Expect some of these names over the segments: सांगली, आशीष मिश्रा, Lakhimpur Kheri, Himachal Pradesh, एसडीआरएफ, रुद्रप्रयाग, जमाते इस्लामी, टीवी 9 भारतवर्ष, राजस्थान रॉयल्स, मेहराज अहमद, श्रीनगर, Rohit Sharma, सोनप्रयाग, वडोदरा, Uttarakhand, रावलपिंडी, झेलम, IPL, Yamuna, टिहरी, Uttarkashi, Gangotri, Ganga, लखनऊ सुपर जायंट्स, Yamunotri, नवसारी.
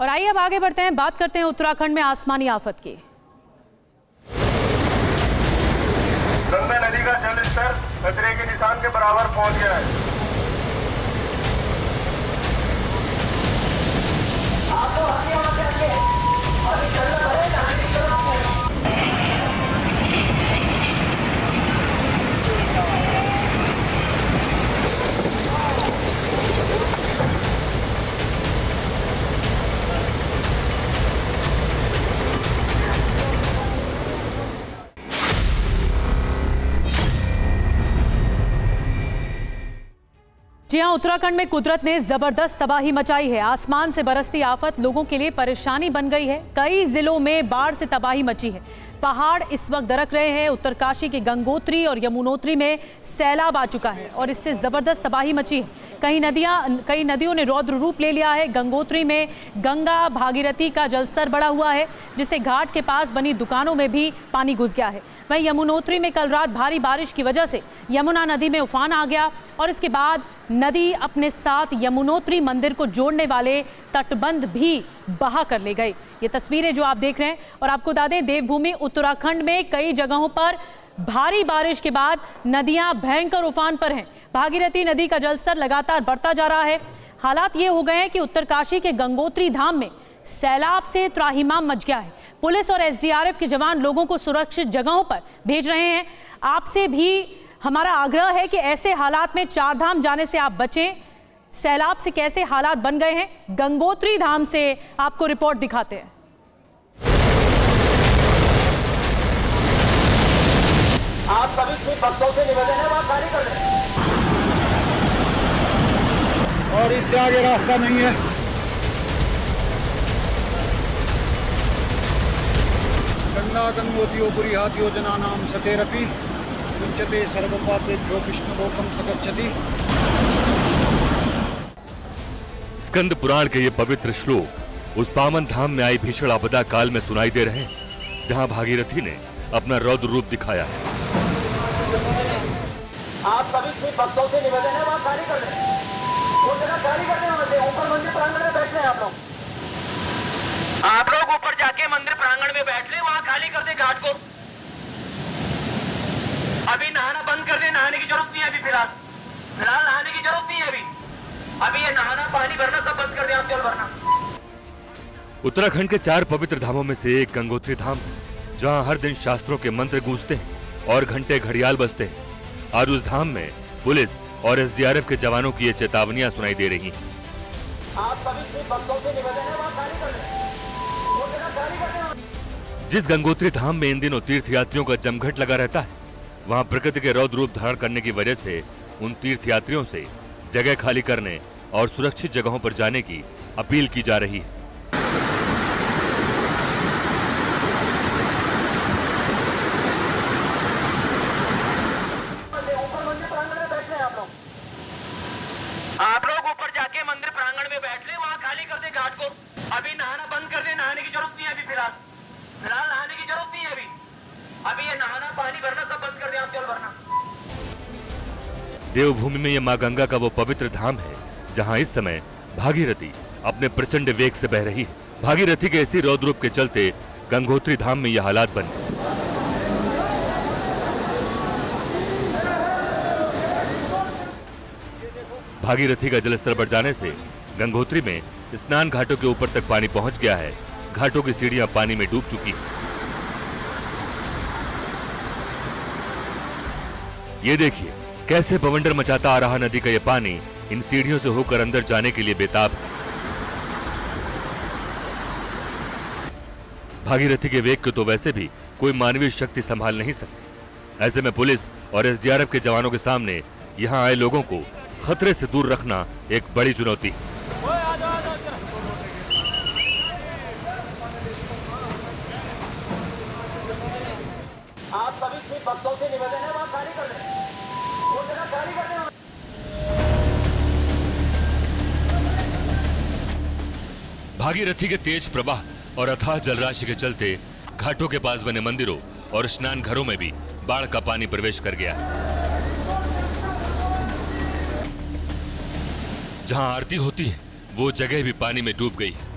और आइए अब आगे बढ़ते हैं, बात करते हैं उत्तराखंड में आसमानी आफत की। गंगा नदी का जलस्तर खतरे के निशान के बराबर पहुंच गया है। जी हां, उत्तराखंड में कुदरत ने जबरदस्त तबाही मचाई है। आसमान से बरसती आफत लोगों के लिए परेशानी बन गई है। कई जिलों में बाढ़ से तबाही मची है। पहाड़ इस वक्त दरक रहे हैं। उत्तरकाशी के गंगोत्री और यमुनोत्री में सैलाब आ चुका है और इससे जबरदस्त तबाही मची है। कई नदियों ने रौद्र रूप ले लिया है। गंगोत्री में गंगा भागीरथी का जलस्तर बढ़ा हुआ है, जिससे घाट के पास बनी दुकानों में भी पानी घुस गया है। वहीं यमुनोत्री में कल रात भारी बारिश की वजह से यमुना नदी में उफान आ गया और इसके बाद नदी अपने साथ यमुनोत्री मंदिर को जोड़ने वाले तटबंध भी बहा कर ले गई। ये तस्वीरें जो आप देख रहे हैं, और आपको बता दें देवभूमि उत्तराखंड में कई जगहों पर भारी बारिश के बाद नदियां भयंकर उफान पर हैं। भागीरथी नदी का जलस्तर लगातार बढ़ता जा रहा है। हालात ये हो गए हैं कि उत्तरकाशी के गंगोत्री धाम में सैलाब से त्राहिमाम मच गया है। पुलिस और एसडीआरएफ के जवान लोगों को सुरक्षित जगहों पर भेज रहे हैं। आपसे भी हमारा आग्रह है कि ऐसे हालात में चारधाम जाने से आप बचें। सैलाब से कैसे हालात बन गए हैं, गंगोत्री धाम से आपको रिपोर्ट दिखाते हैं। आप सभी भक्तों से निवेदन है, वहां खाली कर दें और इससे आगे रास्ता नहीं है। गंगा गंगोत्री पुरी हाथ योजना नाम सतेरपी उच्चते सर्वपापेभ्यो विष्णुलोकम सगच्छति। स्कंद पुराण के ये पवित्र श्लोक उस पावन धाम में आई भीषण आपदा काल में सुनाई दे रहे हैं, जहां भागीरथी ने अपना रौद्र रूप दिखाया है। आप सभी भक्तों से निवेदन है, वहां खाली कर दें। वो जगह खाली कर दें, वहां से ऊपर मंदिर प्रांगण में बैठ लें। आप लोग ऊपर जाके मंदिर प्रांगण में बैठ लें, वहां खाली कर दें घाट को। अभी नहाना बंद कर दे, नहाने की जरूरत नहीं है। अभी फिलहाल नहाने की जरूरत नहीं है। अभी ये नहाना, पानी भरना सब बंद कर दे, आप जल भरना। उत्तराखंड के चार पवित्र धामों में से एक गंगोत्री धाम, जहां हर दिन शास्त्रों के मंत्र गूंजते हैं और घंटे घड़ियाल बजते हैं। आज उस धाम में पुलिस और एसडीआरएफ के जवानों की ये चेतावनियां सुनाई दे रही है। जिस गंगोत्री धाम में इन दिनों तीर्थयात्रियों का जमघट लगा रहता है, वहां प्रकृति के रौद्र रूप धारण करने की वजह से उन तीर्थयात्रियों से जगह खाली करने और सुरक्षित जगहों पर जाने की अपील की जा रही है। आप लोग ऊपर जाके मंदिर प्रांगण में बैठ ले, वहां खाली कर दे घाट को। अभी नहाना बंद कर दे, नहाने की जरूरत नहीं है। अभी फिलहाल नहाने की जरूरत नहीं है। अभी ये नहाना, पानी भरना सब बंद कर दें, आप जल भरना। देवभूमि में ये मां गंगा का वो पवित्र धाम है, जहां इस समय भागीरथी अपने प्रचंड वेग से बह रही है। भागीरथी के इसी रौद्र रूप के चलते गंगोत्री धाम में ये हालात बने। भागीरथी का जलस्तर बढ़ जाने से गंगोत्री में स्नान घाटों के ऊपर तक पानी पहुंच गया है। घाटों की सीढ़ियां पानी में डूब चुकी है। ये देखिए कैसे बवंडर मचाता आ रहा नदी का ये पानी इन सीढ़ियों से होकर अंदर जाने के लिए बेताब है। भागीरथी के वेग को तो वैसे भी कोई मानवीय शक्ति संभाल नहीं सकती। ऐसे में पुलिस और एसडीआरएफ के जवानों के सामने यहाँ आए लोगों को खतरे से दूर रखना एक बड़ी चुनौती। आप सभी भक्तों से निवेदन है, वहां खाली कर दें। भागीरथी के तेज प्रवाह और अथाह जलराशि के चलते घाटों के पास बने मंदिरों और स्नान घरों में भी बाढ़ का पानी प्रवेश कर गया है। जहां आरती होती है वो जगह भी पानी में डूब गई है।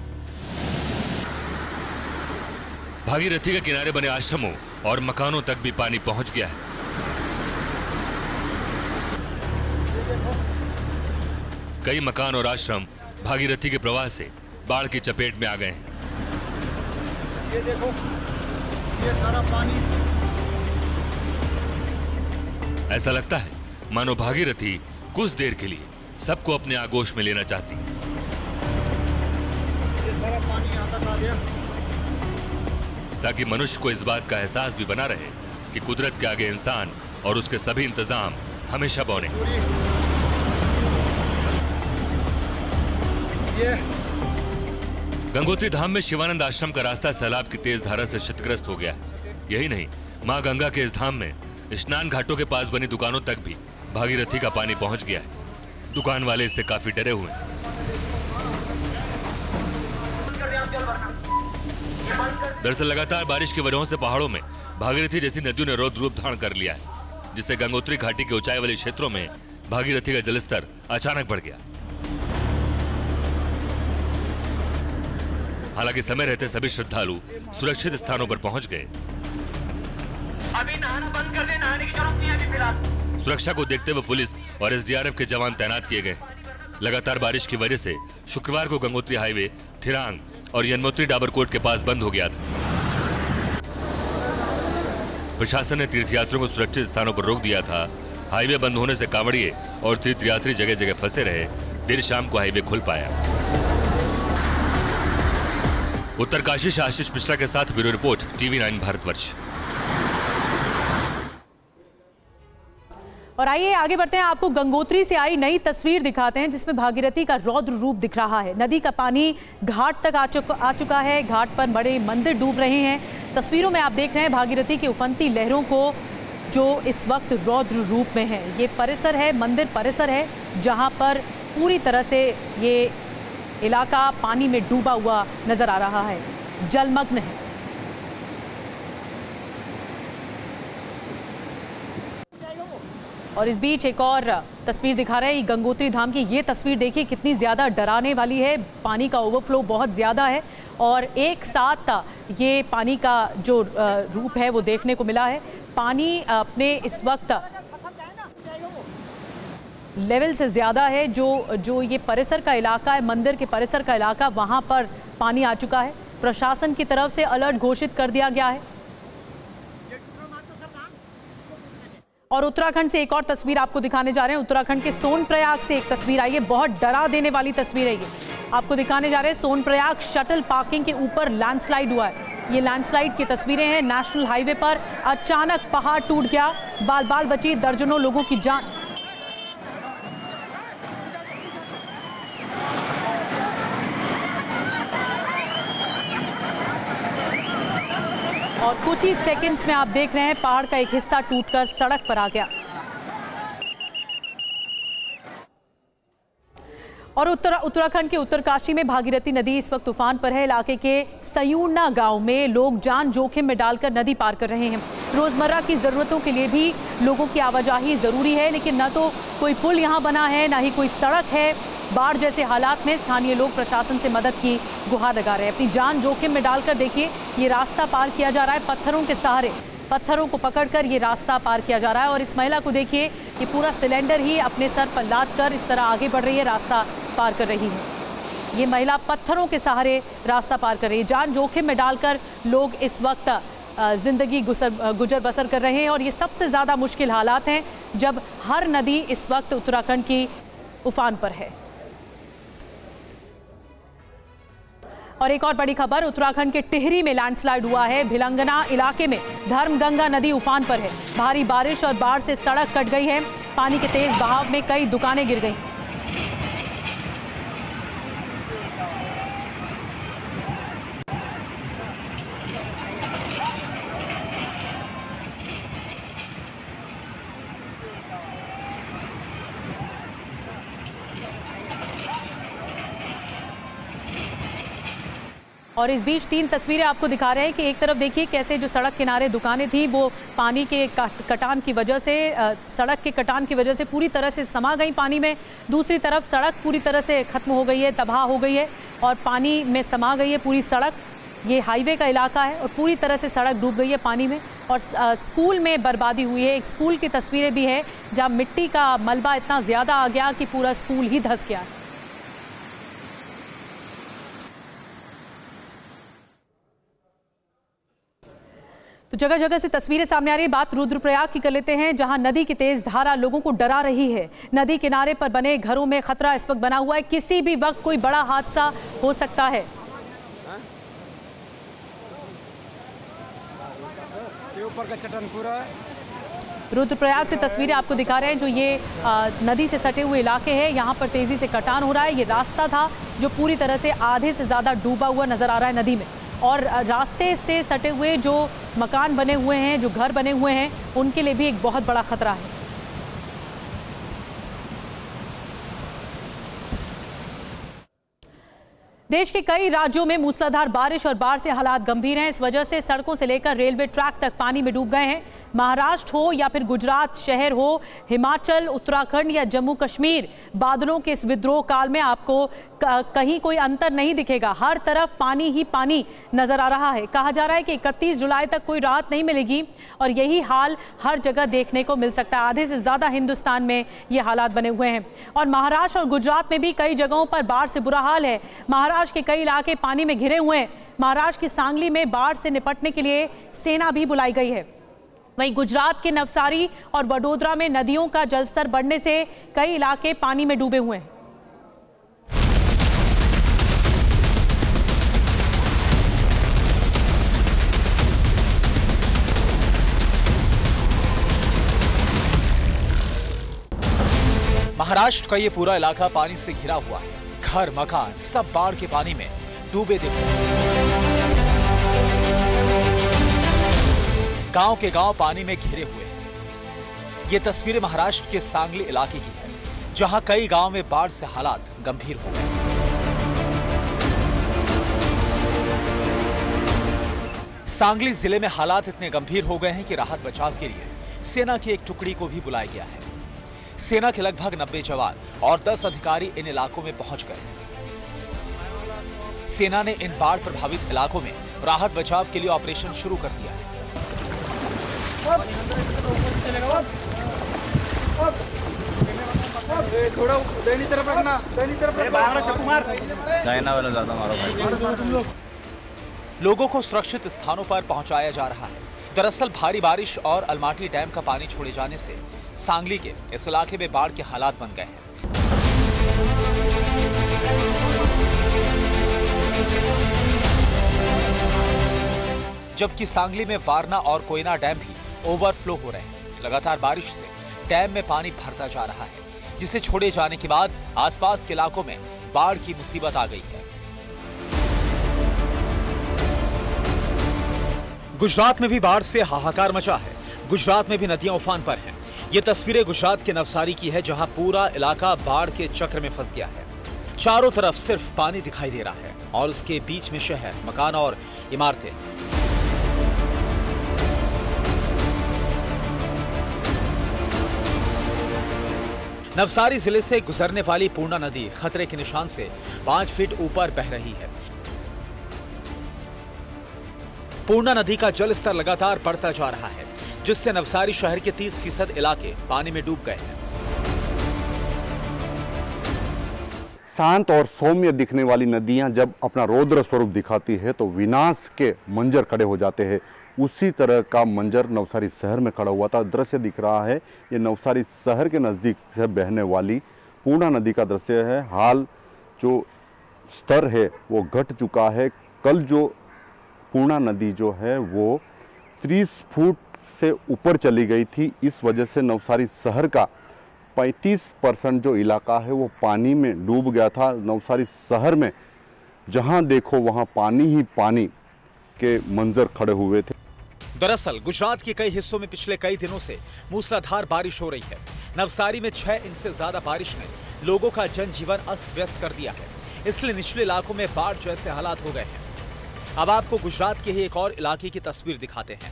भागीरथी के किनारे बने आश्रमों और मकानों तक भी पानी पहुंच गया है। कई मकान और आश्रम भागीरथी के प्रवाह से बाढ़ की चपेट में आ गए हैं। ये देखो, ये सारा पानी। ऐसा लगता है मानो भागीरथी कुछ देर के लिए सबको अपने आगोश में लेना चाहती। ये सारा पानी यहाँ तक आ गया। ताकि मनुष्य को इस बात का एहसास भी बना रहे कि कुदरत के आगे इंसान और उसके सभी इंतजाम हमेशा बौने। गंगोत्री धाम में शिवानंद आश्रम का रास्ता सैलाब की तेज धारा से क्षतिग्रस्त हो गया। यही नहीं, मां गंगा के इस धाम में स्नान घाटों के पास बनी दुकानों तक भी भागीरथी का पानी पहुंच गया है। दुकान वाले इससे काफी डरे हुए हैं। दरअसल लगातार बारिश की वजहों से पहाड़ों में भागीरथी जैसी नदियों ने रौद्र रूप धारण कर लिया है, जिससे गंगोत्री घाटी के ऊंचाई वाले क्षेत्रों में भागीरथी का जलस्तर अचानक बढ़ गया। हालांकि समय रहते सभी श्रद्धालु सुरक्षित स्थानों पर पहुंच गए। अभी नहाना बंद कर दे, नहाने की जरूरत नहीं है अभी फिलहाल। सुरक्षा को देखते हुए पुलिस और एसडीआरएफ के जवान तैनात किए गए। लगातार बारिश की वजह से शुक्रवार को गंगोत्री हाईवे थिरांग और यमुनोत्री डाबरकोट के पास बंद हो गया था। प्रशासन ने तीर्थयात्रियों को सुरक्षित स्थानों पर रोक दिया था। हाईवे बंद होने से कांवड़िए और तीर्थयात्री जगह जगह फंसे रहे। देर शाम को हाईवे खुल पाया। उत्तरकाशी से आशीष मिश्रा के साथ ब्यूरो रिपोर्ट, टीवी 9 भारतवर्ष। और आइए आगे बढ़ते हैं, आपको गंगोत्री से आई नई तस्वीर दिखाते हैं जिसमें भागीरथी का रौद्र रूप दिख रहा है। नदी का पानी घाट तक आ चुका है। घाट पर बड़े मंदिर डूब रहे हैं। तस्वीरों में आप देख रहे हैं भागीरथी की उफनती लहरों को, जो इस वक्त रौद्र रूप में है। ये परिसर है, मंदिर परिसर है, जहाँ पर पूरी तरह से ये इलाका पानी में डूबा हुआ नजर आ रहा है, जलमग्न है। और इस बीच एक और तस्वीर दिखा रहे हैं गंगोत्री धाम की। ये तस्वीर देखिए कितनी ज़्यादा डराने वाली है। पानी का ओवरफ्लो बहुत ज़्यादा है और एक साथ ये पानी का जो रूप है वो देखने को मिला है। पानी अपने इस वक्त लेवल से ज़्यादा है। जो ये परिसर का इलाका है, मंदिर के परिसर का इलाका, वहाँ पर पानी आ चुका है। प्रशासन की तरफ से अलर्ट घोषित कर दिया गया है। और उत्तराखंड से एक और तस्वीर आपको दिखाने जा रहे हैं। उत्तराखंड के सोनप्रयाग से एक तस्वीर आई है, बहुत डरा देने वाली तस्वीर है। ये आपको दिखाने जा रहे हैं सोनप्रयाग शटल पार्किंग के ऊपर लैंडस्लाइड हुआ है। ये लैंडस्लाइड की तस्वीरें हैं। नेशनल हाईवे पर अचानक पहाड़ टूट गया, बाल बाल बची दर्जनों लोगों की जान। और कुछ ही सेकंड्स में आप देख रहे हैं पहाड़ का एक हिस्सा टूटकर सड़क पर आ गया। और उत्तराखंड के उत्तरकाशी में भागीरथी नदी इस वक्त तूफान पर है। इलाके के सयूना गांव में लोग जान जोखिम में डालकर नदी पार कर रहे हैं। रोजमर्रा की जरूरतों के लिए भी लोगों की आवाजाही जरूरी है, लेकिन न तो कोई पुल यहाँ बना है, ना ही कोई सड़क है। बाढ़ जैसे हालात में स्थानीय लोग प्रशासन से मदद की गुहार लगा रहे हैं। अपनी जान जोखिम में डालकर देखिए ये रास्ता पार किया जा रहा है पत्थरों के सहारे। पत्थरों को पकड़कर ये रास्ता पार किया जा रहा है। और इस महिला को देखिए, ये पूरा सिलेंडर ही अपने सर पर लाद कर इस तरह आगे बढ़ रही है, रास्ता पार कर रही है। ये महिला पत्थरों के सहारे रास्ता पार कर रही है। जान जोखिम में डालकर लोग इस वक्त ज़िंदगी गुजर बसर कर रहे हैं। और ये सबसे ज़्यादा मुश्किल हालात हैं जब हर नदी इस वक्त उत्तराखंड की उफान पर है। और एक और बड़ी खबर, उत्तराखंड के टिहरी में लैंडस्लाइड हुआ है। भिलंगना इलाके में धर्मगंगा नदी उफान पर है। भारी बारिश और बाढ़ से सड़क कट गई है। पानी के तेज बहाव में कई दुकानें गिर गई। और इस बीच तीन तस्वीरें आपको दिखा रहे हैं कि एक तरफ देखिए कैसे जो सड़क किनारे दुकानें थी वो पानी के कटान की वजह से, सड़क के कटान की वजह से पूरी तरह से समा गई पानी में। दूसरी तरफ सड़क पूरी तरह से खत्म हो गई है, तबाह हो गई है और पानी में समा गई है पूरी सड़क। ये हाईवे का इलाका है और पूरी तरह से सड़क डूब गई है पानी में और स्कूल में बर्बादी हुई है। एक स्कूल की तस्वीरें भी है जहाँ मिट्टी का मलबा इतना ज़्यादा आ गया कि पूरा स्कूल ही धंस गया है। तो जगह जगह से तस्वीरें सामने आ रही है। बात रुद्रप्रयाग की कर लेते हैं जहां नदी की तेज धारा लोगों को डरा रही है। नदी किनारे पर बने घरों में खतरा इस वक्त बना हुआ है, किसी भी वक्त कोई बड़ा हादसा हो सकता है। रुद्रप्रयाग से तस्वीरें आपको दिखा रहे हैं जो ये नदी से सटे हुए इलाके हैं। यहाँ पर तेजी से कटान हो रहा है। ये रास्ता था जो पूरी तरह से आधे से ज़्यादा डूबा हुआ नजर आ रहा है नदी में और रास्ते से सटे हुए जो मकान बने हुए हैं, जो घर बने हुए हैं, उनके लिए भी एक बहुत बड़ा खतरा है। देश के कई राज्यों में मूसलाधार बारिश और बाढ़ से हालात गंभीर हैं। इस वजह से सड़कों से लेकर रेलवे ट्रैक तक पानी में डूब गए हैं। महाराष्ट्र हो या फिर गुजरात शहर हो, हिमाचल, उत्तराखंड या जम्मू कश्मीर, बादलों के इस विद्रोह काल में आपको कहीं कोई अंतर नहीं दिखेगा। हर तरफ पानी ही पानी नजर आ रहा है। कहा जा रहा है कि 31 जुलाई तक कोई राहत नहीं मिलेगी और यही हाल हर जगह देखने को मिल सकता है। आधे से ज़्यादा हिंदुस्तान में ये हालात बने हुए हैं और महाराष्ट्र और गुजरात में भी कई जगहों पर बाढ़ से बुरा हाल है। महाराष्ट्र के कई इलाके पानी में घिरे हुए हैं। महाराष्ट्र की सांगली में बाढ़ से निपटने के लिए सेना भी बुलाई गई है। वहीं गुजरात के नवसारी और वडोदरा में नदियों का जलस्तर बढ़ने से कई इलाके पानी में डूबे हुए हैं। महाराष्ट्र का ये पूरा इलाका पानी से घिरा हुआ है। घर मकान सब बाढ़ के पानी में डूबे दिखे। गांव के गांव पानी में घिरे हुए हैं। ये तस्वीरें महाराष्ट्र के सांगली इलाके की है जहां कई गांव में बाढ़ से हालात गंभीर हो गए। सांगली जिले में हालात इतने गंभीर हो गए हैं कि राहत बचाव के लिए सेना की एक टुकड़ी को भी बुलाया गया है। सेना के लगभग 90 जवान और 10 अधिकारी इन इलाकों में पहुंच गए हैं। सेना ने इन बाढ़ प्रभावित इलाकों में राहत बचाव के लिए ऑपरेशन शुरू कर दिया है। लोगों को सुरक्षित स्थानों पर पहुंचाया जा रहा है। दरअसल भारी बारिश और अलमाटी डैम का पानी छोड़े जाने से सांगली के इस इलाके में बाढ़ के हालात बन गए हैं। जबकि सांगली में वारना और कोयना डैम भी ओवरफ्लो हो रहे हैं। लगातार बारिश से डैम में पानी भरता जा रहा है जिसे छोड़े जाने के बाद आसपास के इलाकों में बाढ़ की मुसीबत आ गई है। गुजरात में भी बाढ़ से हाहाकार मचा है। गुजरात में भी नदियां उफान पर हैं। ये तस्वीरें गुजरात के नवसारी की है जहां पूरा इलाका बाढ़ के चक्र में फंस गया है। चारों तरफ सिर्फ पानी दिखाई दे रहा है और उसके बीच में शहर, मकान और इमारतें। नवसारी जिले से गुजरने वाली पूर्णा नदी खतरे के निशान से 5 फीट ऊपर बह रही है। पूर्णा नदी का जलस्तर लगातार बढ़ता जा रहा है जिससे नवसारी शहर के 30% इलाके पानी में डूब गए हैं। शांत और सौम्य दिखने वाली नदियां जब अपना रौद्र स्वरूप दिखाती है तो विनाश के मंजर खड़े हो जाते हैं। उसी तरह का मंजर नवसारी शहर में खड़ा हुआ था। दृश्य दिख रहा है ये नवसारी शहर के नज़दीक से बहने वाली पूर्णा नदी का दृश्य है। हाल जो स्तर है वो घट चुका है। कल जो पूर्णा नदी जो है वो 30 फुट से ऊपर चली गई थी। इस वजह से नवसारी शहर का 35% जो इलाका है वो पानी में डूब गया था। नवसारी शहर में जहाँ देखो वहाँ पानी ही पानी के मंजर खड़े हुए थे। दरअसल गुजरात के कई हिस्सों में पिछले कई दिनों से मूसलाधार बारिश हो रही है। नवसारी में 6 इंच से ज्यादा बारिश ने लोगों का जनजीवन अस्त व्यस्त कर दिया है, इसलिए निचले इलाकों में बाढ़ जैसे हालात हो गए हैं। अब आपको गुजरात के ही एक और इलाके की तस्वीर दिखाते हैं।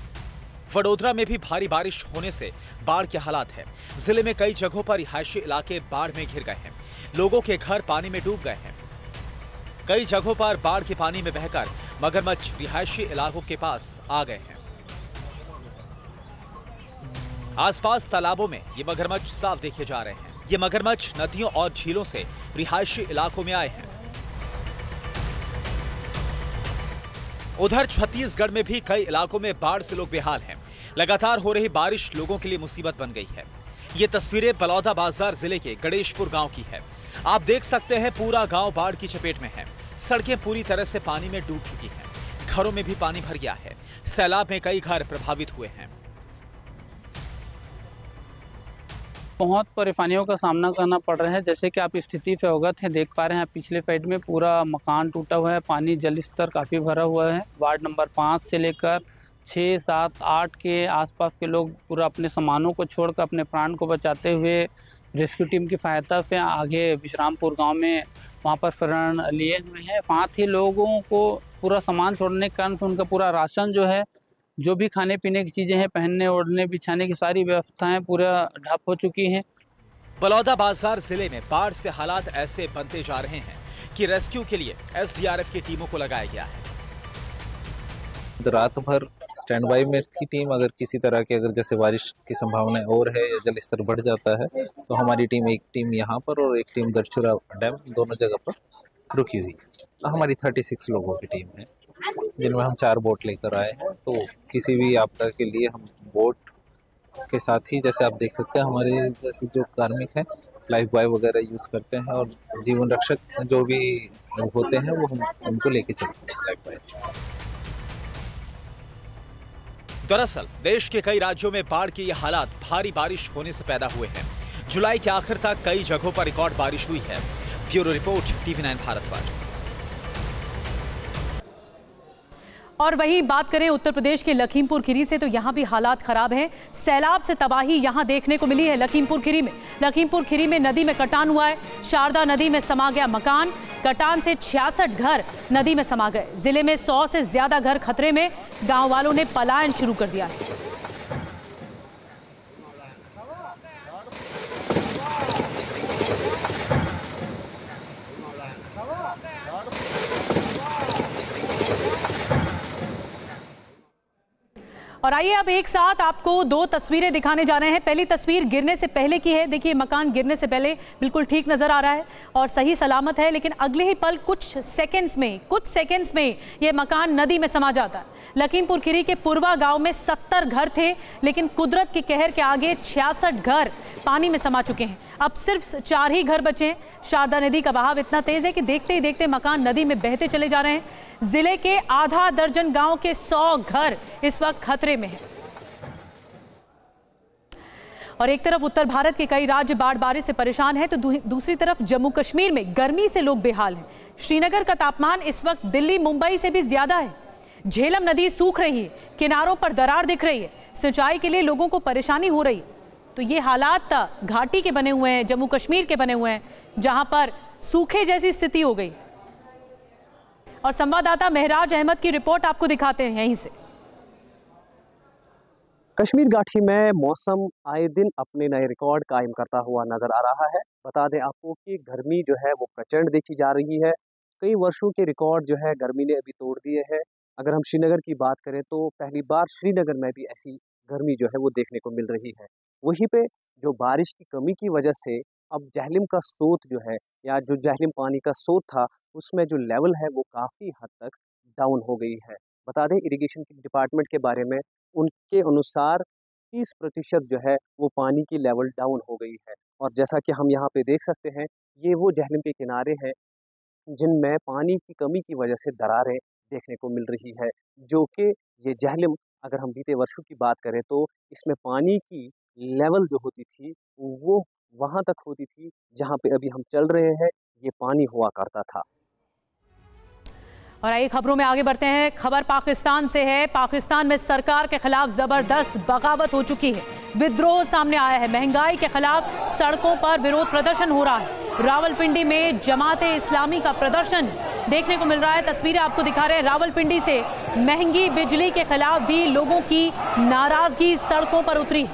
वडोदरा में भी भारी बारिश होने से बाढ़ के हालात है। जिले में कई जगहों पर रिहायशी इलाके बाढ़ में घिर गए हैं। लोगों के घर पानी में डूब गए हैं। कई जगहों पर बाढ़ के पानी में बहकर मगरमच्छ रिहायशी इलाकों के पास आ गए हैं। आसपास तालाबों में ये मगरमच्छ साफ देखे जा रहे हैं। ये मगरमच्छ नदियों और झीलों से रिहायशी इलाकों में आए हैं। उधर छत्तीसगढ़ में भी कई इलाकों में बाढ़ से लोग बेहाल हैं। लगातार हो रही बारिश लोगों के लिए मुसीबत बन गई है। ये तस्वीरें बलौदा बाजार जिले के गणेशपुर गांव की है। आप देख सकते हैं पूरा गांव बाढ़ की चपेट में है। सड़कें पूरी तरह से पानी में डूब चुकी हैं। घरों में भी पानी भर गया है। सैलाब में कई घर प्रभावित हुए हैं। बहुत परेशानियों का सामना करना पड़ रहा है। जैसे कि आप स्थिति पे अवगत हैं, देख पा रहे हैं पिछले साइड में पूरा मकान टूटा हुआ है। पानी जल स्तर काफ़ी भरा हुआ है। वार्ड नंबर 5 से लेकर 6, 7, 8 के आसपास के लोग पूरा अपने सामानों को छोड़कर अपने प्राण को बचाते हुए रेस्क्यू टीम की सहायता से आगे विश्रामपुर गांव में वहां पर शरण लिए हुए हैं। साथ ही लोगों को पूरा सामान छोड़ने के कारण उनका पूरा राशन जो है, जो भी खाने पीने की चीज़ें हैं, पहनने ओढ़ने बिछाने की सारी व्यवस्थाएं पूरा ढप हो चुकी हैं। बलौदा बाजार जिले में बाढ़ से हालात ऐसे बनते जा रहे हैं कि रेस्क्यू के लिए एसडीआरएफ की टीमों को लगाया गया है। रात भर स्टैंड बाई में की टीम अगर किसी तरह की अगर जैसे बारिश की संभावना और है या जल स्तर बढ़ जाता है तो हमारी टीम, एक टीम यहाँ पर और एक टीम दरचूरा डैम, दोनों जगह पर रुकी हुई। हमारी 36 लोगों की टीम है जिनमें हम 4 बोट लेकर आए हैं। तो किसी भी आपदा के लिए हम बोट के साथ ही जैसे आप देख सकते हैं हमारे जैसे जो कार्मिक हैं लाइफ बॉय वगैरह यूज़ करते हैं और जीवन रक्षक जो भी होते हैं वो हम उनको लेके चलते हैं लाइफ बॉय। दरअसल देश के कई राज्यों में बाढ़ के ये हालात भारी बारिश होने से पैदा हुए हैं। जुलाई के आखिर तक कई जगहों पर रिकॉर्ड बारिश हुई है। Bureau report TV9 Bharatvarsh. और वहीं बात करें उत्तर प्रदेश के लखीमपुर खीरी से तो यहाँ भी हालात खराब हैं। सैलाब से तबाही यहाँ देखने को मिली है। लखीमपुर खीरी में नदी में कटान हुआ है। शारदा नदी में समा गया मकान। कटान से 66 घर नदी में समा गए। जिले में 100 से ज्यादा घर खतरे में। गाँव वालों ने पलायन शुरू कर दिया है। और आइए अब एक साथ आपको 2 तस्वीरें दिखाने जा रहे हैं। पहली तस्वीर गिरने से पहले की है। देखिए मकान गिरने से पहले बिल्कुल ठीक नज़र आ रहा है और सही सलामत है, लेकिन अगले ही पल कुछ सेकंड्स में ये मकान नदी में समा जाता है। लखीमपुर खीरी के पुरवा गांव में 70 घर थे, लेकिन कुदरत के कहर के आगे 66 घर पानी में समा चुके हैं। अब सिर्फ 4 ही घर बचे हैं। शारदा नदी का बहाव इतना तेज़ है कि देखते ही देखते मकान नदी में बहते चले जा रहे हैं। जिले के आधा दर्जन गांव के 100 घर इस वक्त खतरे में हैं। और एक तरफ उत्तर भारत के कई राज्य बाढ़ बारिश से परेशान हैं तो दूसरी तरफ जम्मू कश्मीर में गर्मी से लोग बेहाल हैं। श्रीनगर का तापमान इस वक्त दिल्ली मुंबई से भी ज़्यादा है। झेलम नदी सूख रही है। किनारों पर दरार दिख रही है। सिंचाई के लिए लोगों को परेशानी हो रही है। तो ये हालात घाटी के बने हुए हैं, जम्मू कश्मीर के बने हुए हैं, जहां पर सूखे जैसी स्थिति हो गई। और संवाददाता मेहराज अहमद की रिपोर्ट आपको दिखाते हैं यहीं से। कश्मीर घाटी में मौसम आए दिन अपने नए रिकॉर्ड कायम करता हुआ नजर आ रहा है। बता दें आपको कि गर्मी जो है वो प्रचंड देखी जा रही है। कई वर्षों के रिकॉर्ड जो है गर्मी ने अभी तोड़ दिए हैं। अगर हम श्रीनगर की बात करें तो पहली बार श्रीनगर में भी ऐसी गर्मी जो है वो देखने को मिल रही है। वहीं पे जो बारिश की कमी की वजह से अब जहलिम का स्रोत जो है या जो जहलिम पानी का स्रोत था उसमें जो लेवल है वो काफ़ी हद तक डाउन हो गई है। बता दें इरिगेशन डिपार्टमेंट के बारे में, उनके अनुसार 30% जो है वो पानी की लेवल डाउन हो गई है। और जैसा कि हम यहाँ पे देख सकते हैं ये वो जहलिम के किनारे हैं जिनमें पानी की कमी की वजह से दरारें देखने को मिल रही है। जो कि ये जहलिम अगर हम बीते वर्षों की बात करें तो इसमें पानी की लेवल जो होती थी वो वहाँ तक होती थी जहाँ पे अभी हम चल रहे हैं, ये पानी हुआ करता था। और आइए खबरों में आगे बढ़ते हैं। खबर पाकिस्तान से है। पाकिस्तान में सरकार के खिलाफ जबरदस्त बगावत हो चुकी है। विद्रोह सामने आया है। महंगाई के खिलाफ सड़कों पर विरोध प्रदर्शन हो रहा है। रावलपिंडी में जमाते इस्लामी का प्रदर्शन देखने को मिल रहा है। तस्वीरें आपको दिखा रहे हैं रावलपिंडी से। महंगी बिजली के खिलाफ भी लोगों की नाराजगी सड़कों पर उतरी।